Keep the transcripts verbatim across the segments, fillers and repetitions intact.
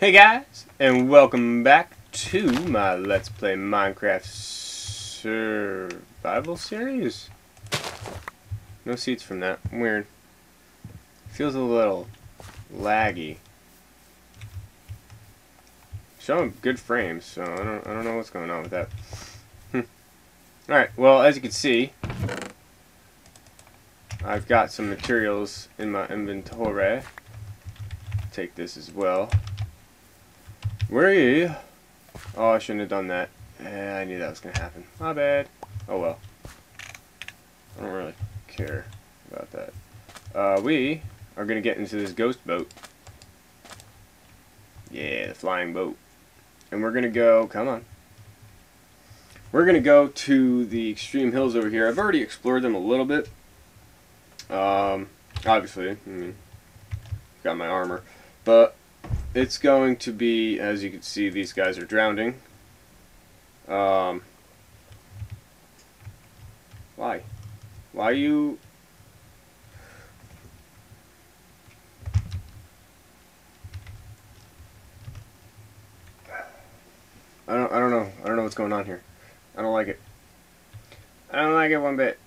Hey guys, and welcome back to my Let's Play Minecraft Survival Series. No seeds from that. Weird. Feels a little laggy. Showing good frames, so I don't, I don't know what's going on with that. Hm. Alright, well, as you can see, I've got some materials in my inventory. Take this as well. Where are you? Oh, I shouldn't have done that. Eh, I knew that was going to happen. My bad. Oh, well. I don't really care about that. Uh, we are going to get into this ghost boat. Yeah, the flying boat. And we're going to go... Come on. We're going to go to the extreme hills over here. I've already explored them a little bit. Um, obviously. I mean, got my armor. But... it's going to be, as you can see, these guys are drowning. Um, why? Why you... I don't, I don't know. I don't know what's going on here. I don't like it. I don't like it one bit.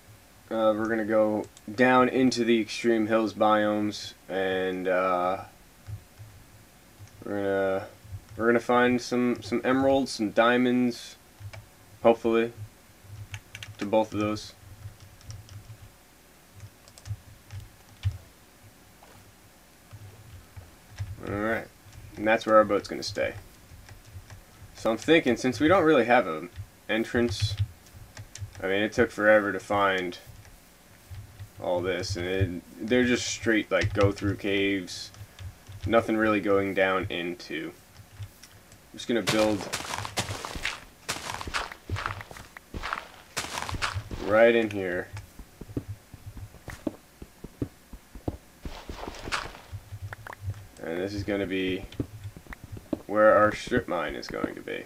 Uh, we're going to go down into the extreme hills biomes and... Uh, We're gonna we're gonna find some some emeralds, some diamonds, hopefully. To both of those. All right, and that's where our boat's gonna stay. So I'm thinking, since we don't really have an entrance, I mean, it took forever to find all this, and it, they're just straight like go through caves. Nothing really going down into. I'm just gonna build right in here. And this is gonna be where our strip mine is going to be.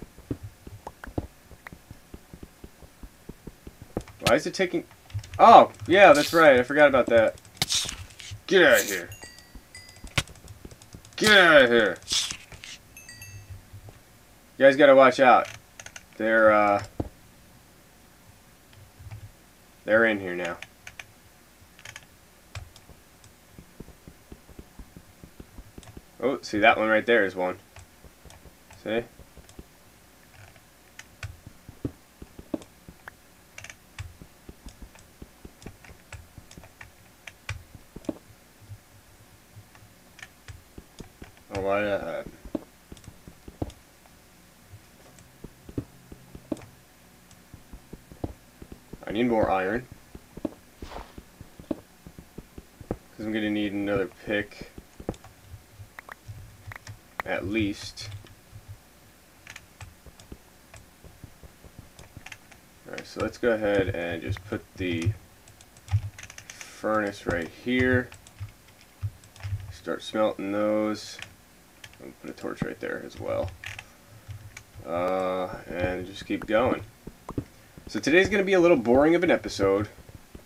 Why is it taking... Oh, yeah, that's right. I forgot about that. Get out of here. Get out of here! You guys gotta watch out. They're, uh... they're in here now. Oh, see, that one right there is one. See? Why did that happen? I need more iron. Because I'm going to need another pick. At least. Alright, so let's go ahead and just put the furnace right here. Start smelting those. I'll put a torch right there as well. Uh, and just keep going. So today's going to be a little boring of an episode.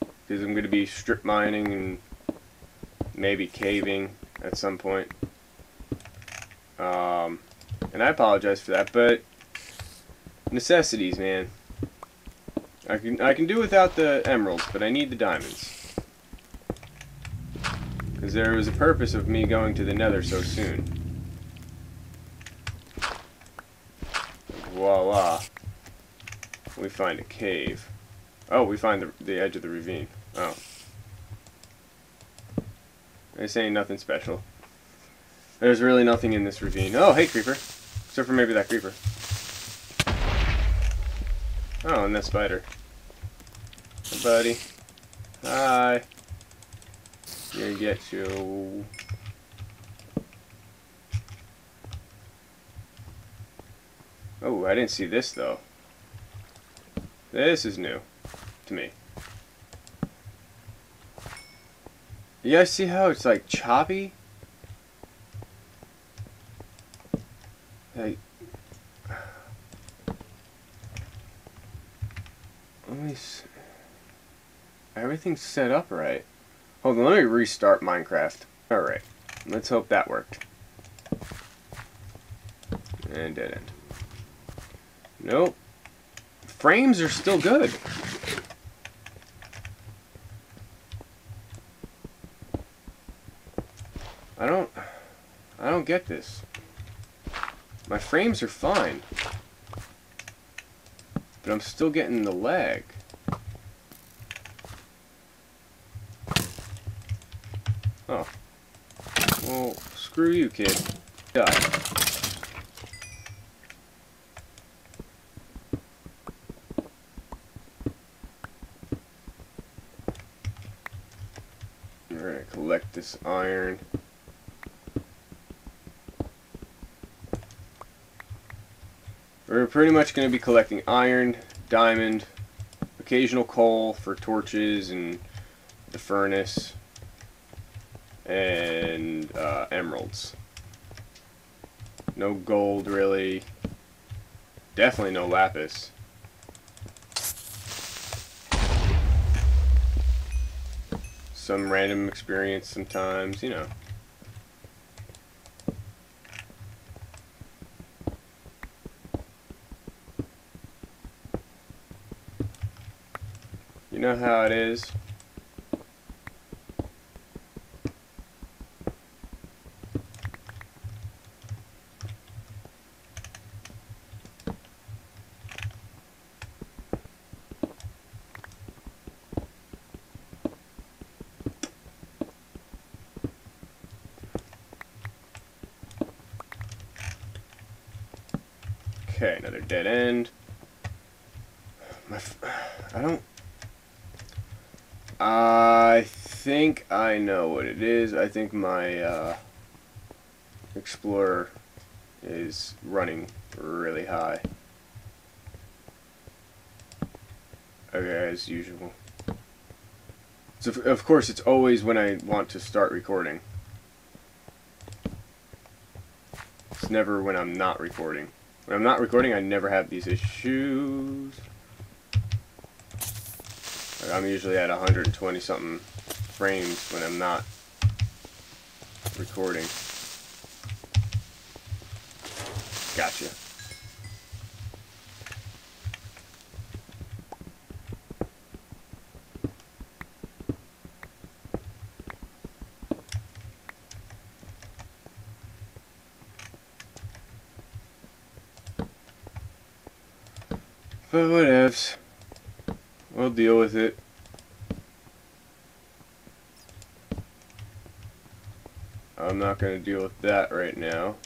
Because I'm going to be strip mining and maybe caving at some point. Um, and I apologize for that, but necessities, man. I can, I can do without the emeralds, but I need the diamonds. Because there was a purpose of me going to the nether so soon. Voila. We find a cave. Oh, we find the, the edge of the ravine. Oh. This ain't nothing special. There's really nothing in this ravine. Oh, hey, creeper. Except for maybe that creeper. Oh, and that spider. Hey, buddy. Hi. Here, get you. Oh, I didn't see this, though. This is new to me. You guys see how it's, like, choppy? Like... Let me see. Everything's set up right. Hold on, let me restart Minecraft. Alright, let's hope that worked. and dead end. Nope. Frames are still good. I don't... I don't get this. My frames are fine. But I'm still getting the lag. Oh. Well, screw you, kid. Die. We're gonna collect this iron. We're pretty much going to be collecting iron, diamond, occasional coal for torches and the furnace, and uh, emeralds. No gold, really. Definitely no lapis. Some random experience sometimes, you know. You know how it is. Okay, another dead end. My f I don't I think I know what it is. I think my uh, explorer is running really high. Okay, as usual. So, of course, it's always when I want to start recording. It's never when I'm not recording. When I'm not recording, I never have these issues. I'm usually at one hundred twenty something frames when I'm not recording. Gotcha. But whatevs. We'll deal with it. I'm not going to deal with that right now.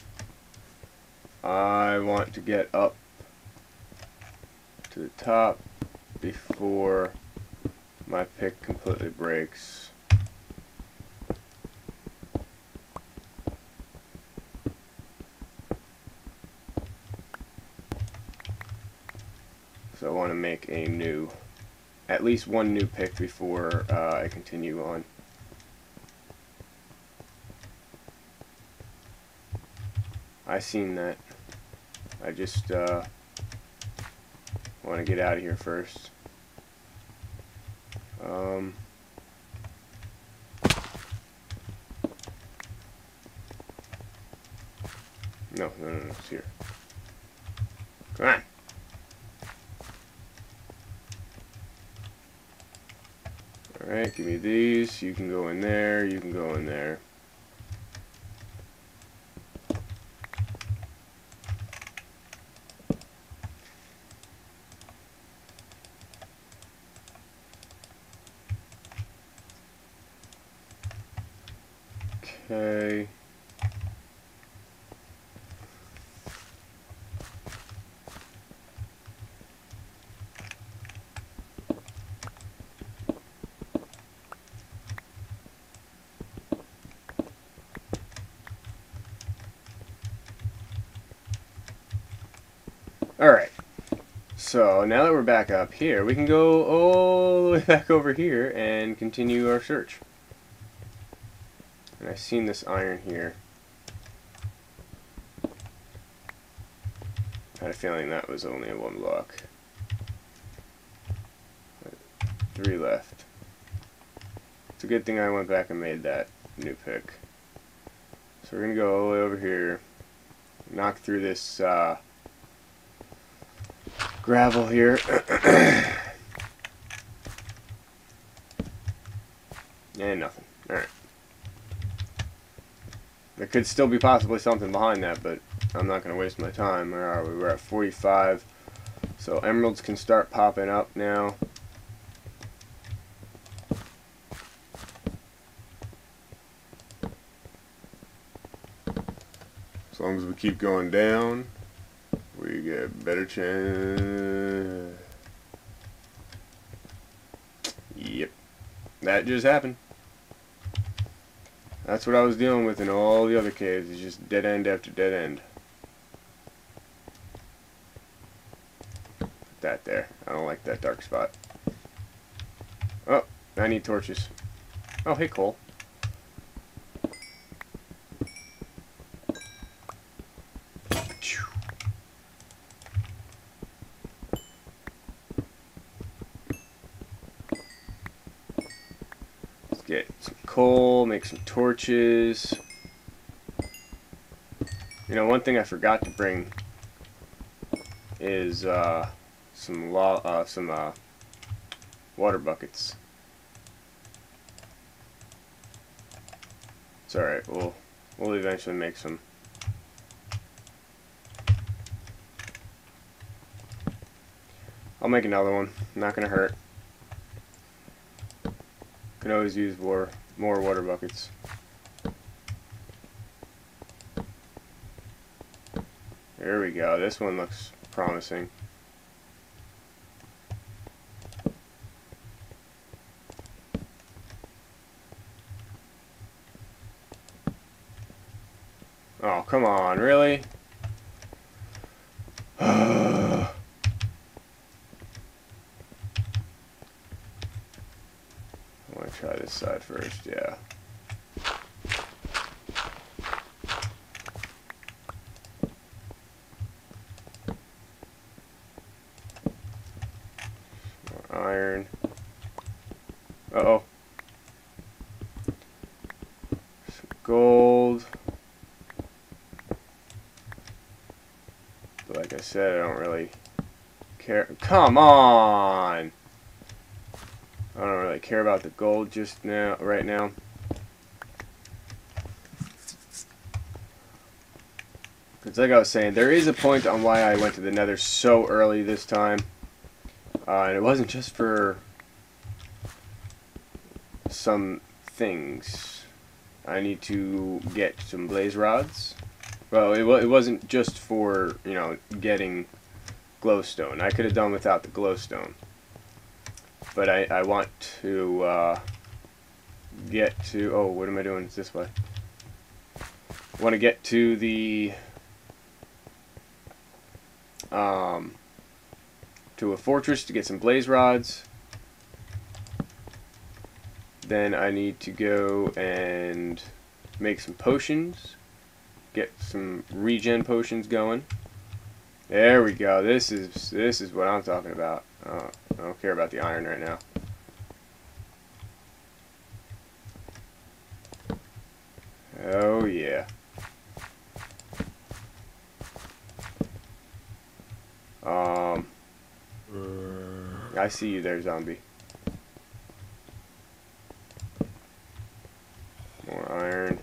I want to get up to the top before my pick completely breaks. So I want to make a new... at least one new pick before uh, I continue on. I seen that. I just uh, want to get out of here first. Um, no, no, no, no, it's here. Come on. Alright, give me these. You can go in there. You can go in there. Okay. Alright, so now that we're back up here, we can go all the way back over here and continue our search. And I've seen this iron here. I had a feeling that was only one block. Three left. It's a good thing I went back and made that new pick. So we're going to go all the way over here. knock through this uh, gravel here. And nothing. Alright. There could still be possibly something behind that, but I'm not going to waste my time. Where are we? We're at forty-five. So emeralds can start popping up now. As long as we keep going down, we get a better chance. Yep. That just happened. That's what I was dealing with in all the other caves. It's just dead end after dead end. Put that there. I don't like that dark spot. Oh, I need torches. Oh, hey, coal. Get some coal, make some torches. You know, one thing I forgot to bring is uh, some lo uh, some uh, water buckets. It's all right. We'll we'll eventually make some. I'll make another one. Not gonna hurt. Can always use more more water buckets. There we go. This one looks promising. Oh, come on, really? Try this side first, yeah. More iron. Uh oh. Some gold. But like I said, I don't really care. Come on! I don't really care about the gold just now, right now. Because like I was saying, there is a point on why I went to the nether so early this time. Uh, and it wasn't just for some things. I need to get some blaze rods. Well, it, it wasn't just for, you know, getting glowstone. I could have done without the glowstone. But I, I want to uh, get to... Oh, what am I doing? It's this way. I want to get to the... Um, to a fortress to get some blaze rods. Then I need to go and make some potions. Get some regen potions going. There we go. This is, this is what I'm talking about. Uh, I don't care about the iron right now. Oh yeah. Um, I see you there, zombie. More iron.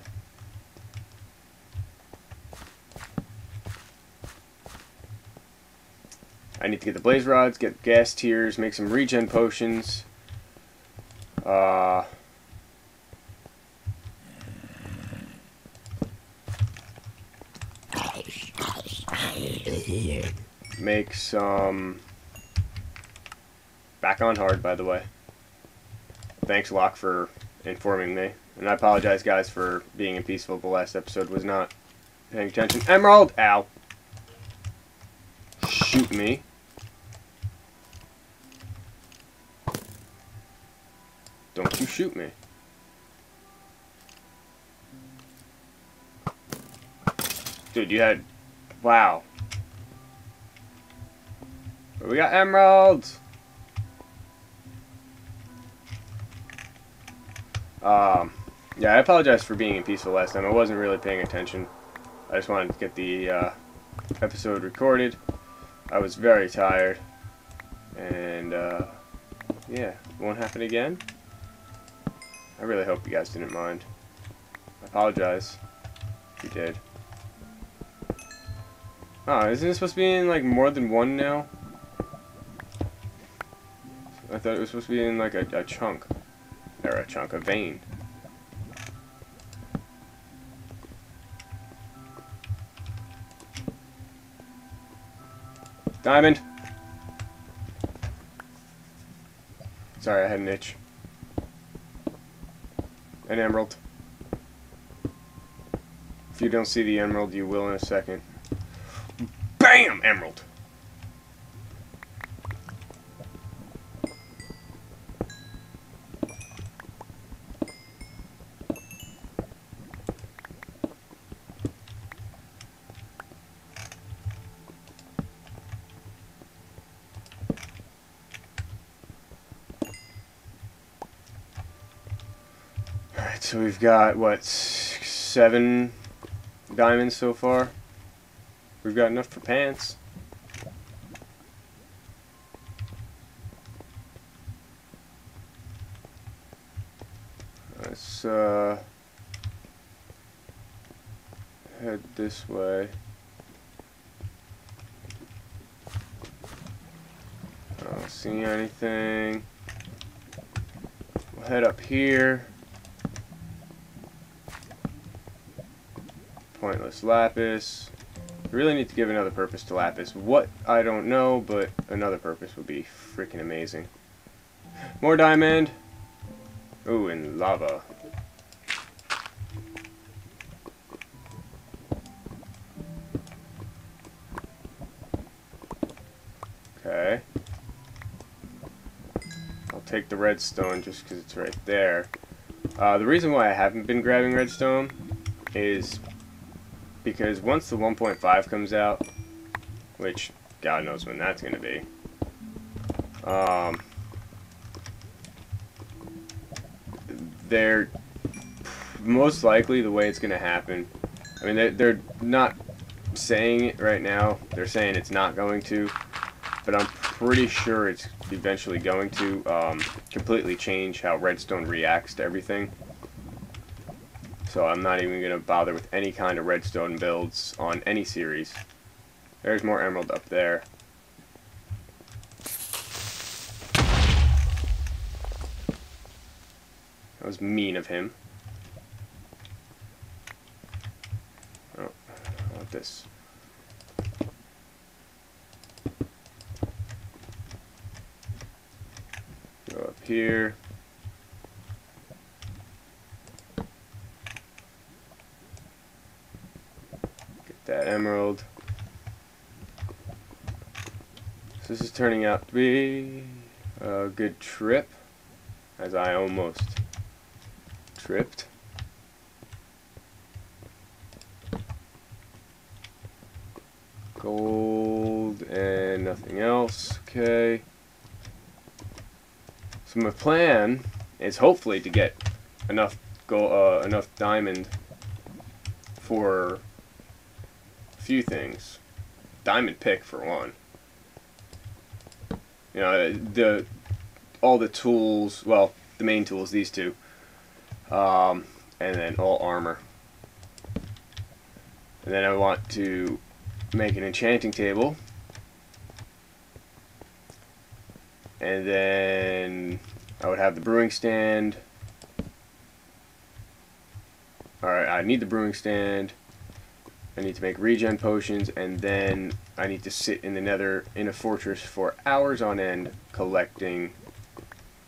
I need to get the blaze rods, get gas tiers, make some regen potions. Uh, make some... Back on hard, by the way. Thanks, Locke, for informing me. And I apologize, guys, for being peaceful. The last episode was not paying attention. Emerald! Ow! Shoot me. Don't you shoot me. Dude, you had... Wow. But we got emeralds! Um, yeah, I apologize for being peaceful last time. I wasn't really paying attention. I I just wanted to get the uh, episode recorded. I was very tired, and uh, yeah, it won't happen again. I really hope you guys didn't mind. I apologize if you did. Ah, isn't it supposed to be in like more than one now? I thought it was supposed to be in like a, a chunk, or a chunk, a vein. Diamond! Sorry, I had an itch. An emerald. If you don't see the emerald, you will in a second. BAM! Emerald! Alright, so we've got, what, six, seven diamonds so far? We've got enough for pants. Let's uh, head this way. I don't see anything. We'll head up here. Pointless lapis. Really need to give another purpose to lapis. What, I don't know, but another purpose would be freaking amazing. More diamond. Ooh, and lava. Okay. I'll take the redstone just because it's right there. Uh, the reason why I haven't been grabbing redstone is because once the one point five comes out, which God knows when that's going to be, um, they're most likely the way it's going to happen. I mean, they're, they're not saying it right now. They're saying it's not going to, but I'm pretty sure it's eventually going to um, completely change how redstone reacts to everything. So I'm not even going to bother with any kind of redstone builds on any series. There's more emerald up there. That was mean of him. Oh, I want this. Go up here. That emerald. So this is turning out to be a good trip, as I almost tripped. Gold and nothing else. Okay. So my plan is hopefully to get enough gold, uh, enough diamond for few things. Diamond pick for one. You know, the all the tools, well, the main tools, these two, um, and then all armor. And then I want to make an enchanting table, and then I would have the brewing stand. Alright, I need the brewing stand. I need to make regen potions, and then I need to sit in the nether in a fortress for hours on end collecting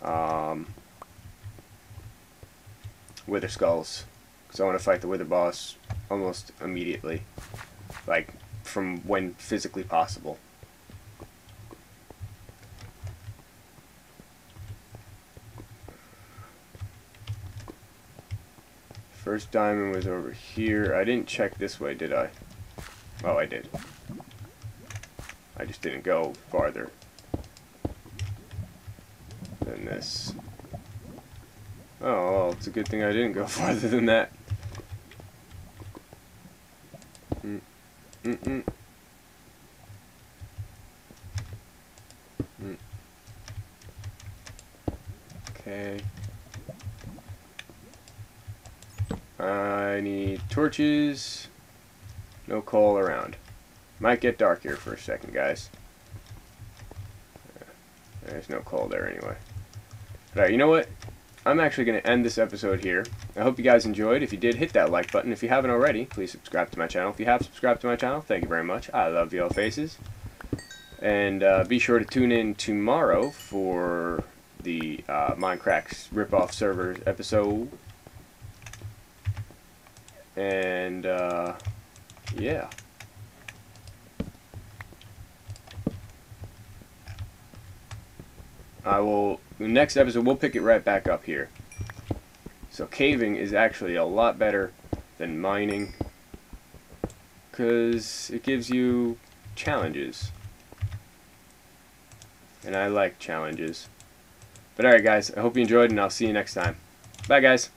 um, wither skulls, because I want to fight the wither boss almost immediately, like from when physically possible. First diamond was over here. I didn't check this way, did I? Oh, I did. I just didn't go farther than this. Oh, well, it's a good thing I didn't go farther than that. Mm-mm. Mm. Okay. I need torches. No coal around. Might get dark here for a second, guys. There's no coal there anyway. Alright, you know what? I'm actually going to end this episode here. I hope you guys enjoyed. If you did, hit that like button. If you haven't already, please subscribe to my channel. If you have subscribed to my channel, thank you very much. I love y'all faces. And uh, be sure to tune in tomorrow for the uh, Minecraft Ripoff Servers episode. And, uh, yeah. I will... The next episode, we'll pick it right back up here. So caving is actually a lot better than mining, because it gives you challenges. And I like challenges. But alright guys, I hope you enjoyed, and I'll see you next time. Bye guys!